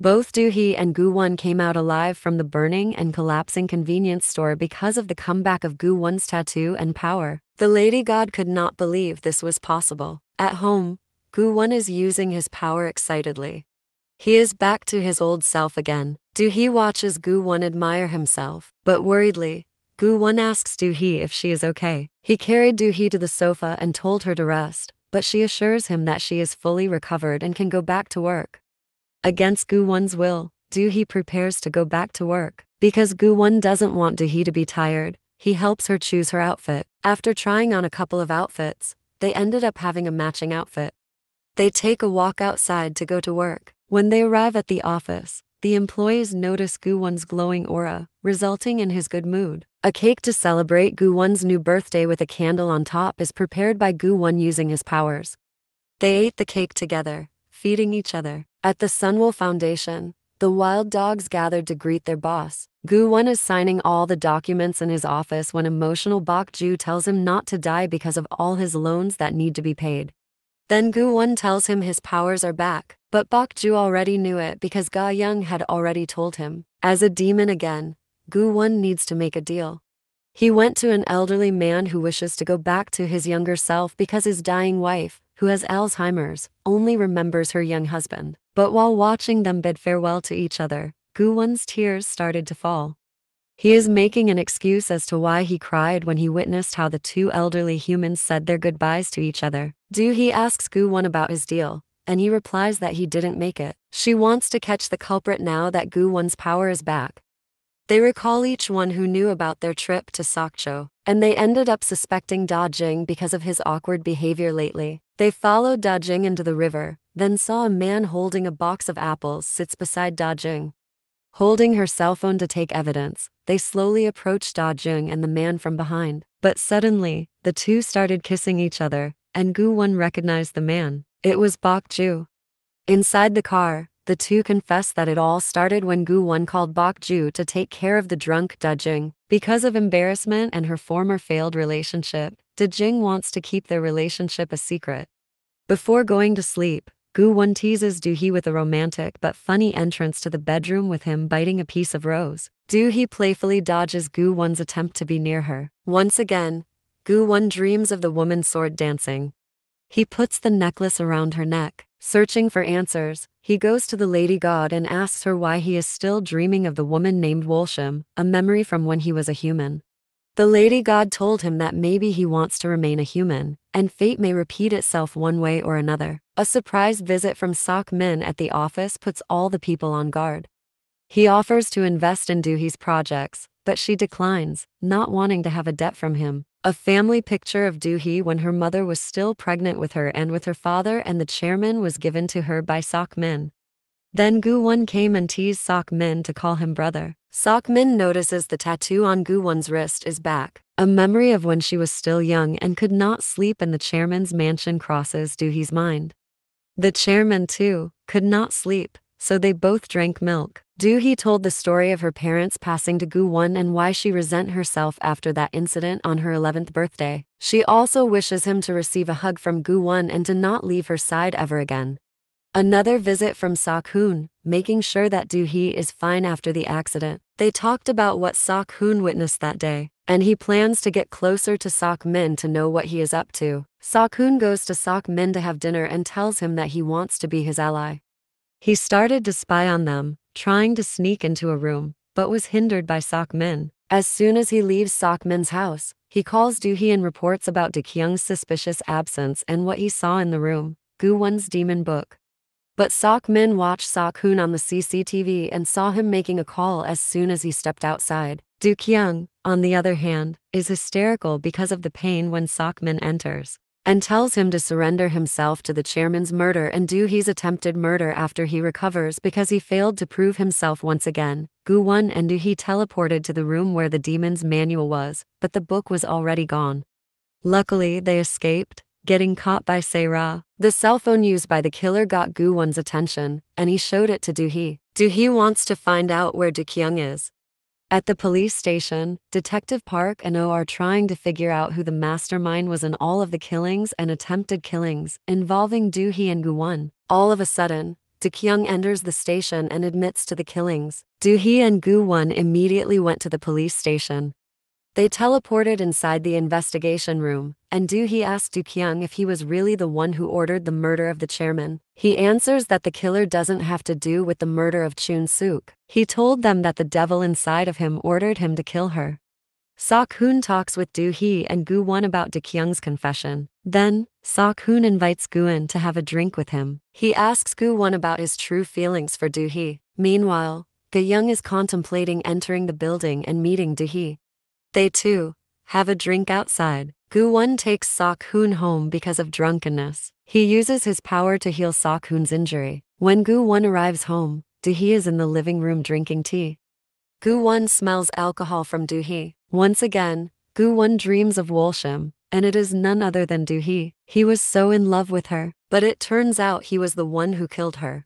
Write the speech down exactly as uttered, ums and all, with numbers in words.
Both Do-hee and Gu-won came out alive from the burning and collapsing convenience store because of the comeback of Gu-won's tattoo and power. The Lady God could not believe this was possible. At home, Gu-won is using his power excitedly. He is back to his old self again. Do-hee watches Gu-won admire himself, but worriedly, Gu-won asks Do-hee if she is okay. He carried Do-hee to the sofa and told her to rest, but she assures him that she is fully recovered and can go back to work. Against Gu-won's will, Do-hee prepares to go back to work. Because Gu-won doesn't want Do-hee to be tired, he helps her choose her outfit. After trying on a couple of outfits, they ended up having a matching outfit. They take a walk outside to go to work. When they arrive at the office, the employees notice Gu-won's glowing aura, resulting in his good mood. A cake to celebrate Gu-won's new birthday with a candle on top is prepared by Gu-won using his powers. They ate the cake together, feeding each other. At the Sunwol Foundation, the wild dogs gathered to greet their boss. Gu-won is signing all the documents in his office when emotional Bok-ju tells him not to die because of all his loans that need to be paid. Then Gu-won tells him his powers are back, but Bok-ju already knew it because Ga-young had already told him. As a demon again, Gu-won needs to make a deal. He went to an elderly man who wishes to go back to his younger self because his dying wife, who has Alzheimer's, only remembers her young husband. But while watching them bid farewell to each other, Gu-won's tears started to fall. He is making an excuse as to why he cried when he witnessed how the two elderly humans said their goodbyes to each other. Do-hee asks Gu-won about his deal, and he replies that he didn't make it. She wants to catch the culprit now that Gu-won's power is back. They recall each one who knew about their trip to Sokcho, and they ended up suspecting Da-jeong because of his awkward behavior lately. They followed Da-jeong into the river, then saw a man holding a box of apples sits beside Da-jeong. Holding her cell phone to take evidence, they slowly approached Da-jeong and the man from behind. But suddenly, the two started kissing each other, and Gu-won recognized the man. It was Bok-ju. Inside the car, the two confess that it all started when Gu-won called Bok-ju to take care of the drunk Da-jeong. Because of embarrassment and her former failed relationship, Da-jeong wants to keep their relationship a secret. Before going to sleep, Gu-won teases Do-hee with a romantic but funny entrance to the bedroom with him biting a piece of rose. Do-hee playfully dodges Gu-won's attempt to be near her. Once again, Gu-won dreams of the woman sword dancing. He puts the necklace around her neck. Searching for answers, he goes to the Lady God and asks her why he is still dreaming of the woman named Wolsim, a memory from when he was a human. The Lady God told him that maybe he wants to remain a human, and fate may repeat itself one way or another. A surprise visit from Suk-min at the office puts all the people on guard. He offers to invest in Do-hee's projects, but she declines, not wanting to have a debt from him. A family picture of Do-hee when her mother was still pregnant with her and with her father and the chairman was given to her by Suk-min. Then Gu-won came and teased Suk-min to call him brother. Suk-min notices the tattoo on Gu-won's wrist is back. A memory of when she was still young and could not sleep in the chairman's mansion crosses Do-hee's mind. The chairman, too, could not sleep, so they both drank milk. Do-hee told the story of her parents passing to Gu-won and why she resent herself after that incident on her eleventh birthday. She also wishes him to receive a hug from Gu-won and to not leave her side ever again. Another visit from Seok-hoon, making sure that Do-hee is fine after the accident. They talked about what Seok-hoon witnessed that day, and he plans to get closer to Suk-min to know what he is up to. Seok-hoon goes to Suk-min to have dinner and tells him that he wants to be his ally. He started to spy on them, trying to sneak into a room, but was hindered by Suk-min. As soon as he leaves Suk-min's house, he calls Do-hee and reports about Do-gyeong's suspicious absence and what he saw in the room, Gu-won's demon book. But Suk-min watched Seok-hoon on the C C T V and saw him making a call as soon as he stepped outside. Do-gyeong, on the other hand, is hysterical because of the pain when Seok-min enters, and tells him to surrender himself to the chairman's murder and Do-hee's attempted murder after he recovers because he failed to prove himself once again. Gu-won and Do-hee teleported to the room where the demon's manual was, but the book was already gone. Luckily, they escaped, getting caught by Se Ra. The cell phone used by the killer got Gu-won's attention, and he showed it to Do-hee. Do-hee wants to find out where Do-gyeong is. At the police station, Detective Park and O are trying to figure out who the mastermind was in all of the killings and attempted killings involving Do-hee and Gu-won. All of a sudden, Do-gyeong enters the station and admits to the killings. Do-hee and Gu-won immediately went to the police station. They teleported inside the investigation room, and Do-hee asked Do-gyeong if he was really the one who ordered the murder of the chairman. He answers that the killer doesn't have to do with the murder of Chun-suk. He told them that the devil inside of him ordered him to kill her. Seok-hoon talks with Do-hee and Gu-won about Do-gyeong's confession. Then, Seok-hoon invites Goo-in to have a drink with him. He asks Gu-won about his true feelings for Do-hee. Meanwhile, Ga-young is contemplating entering the building and meeting Do-hee. They too have a drink outside. Gu-won takes Seok-hoon home because of drunkenness. He uses his power to heal Seok-hoon's injury. When Gu-won arrives home, Do-hee is in the living room drinking tea. Gu-won smells alcohol from Do-hee. Once again, Gu-won dreams of Wolsim, and it is none other than Do-hee. He was so in love with her, but it turns out he was the one who killed her.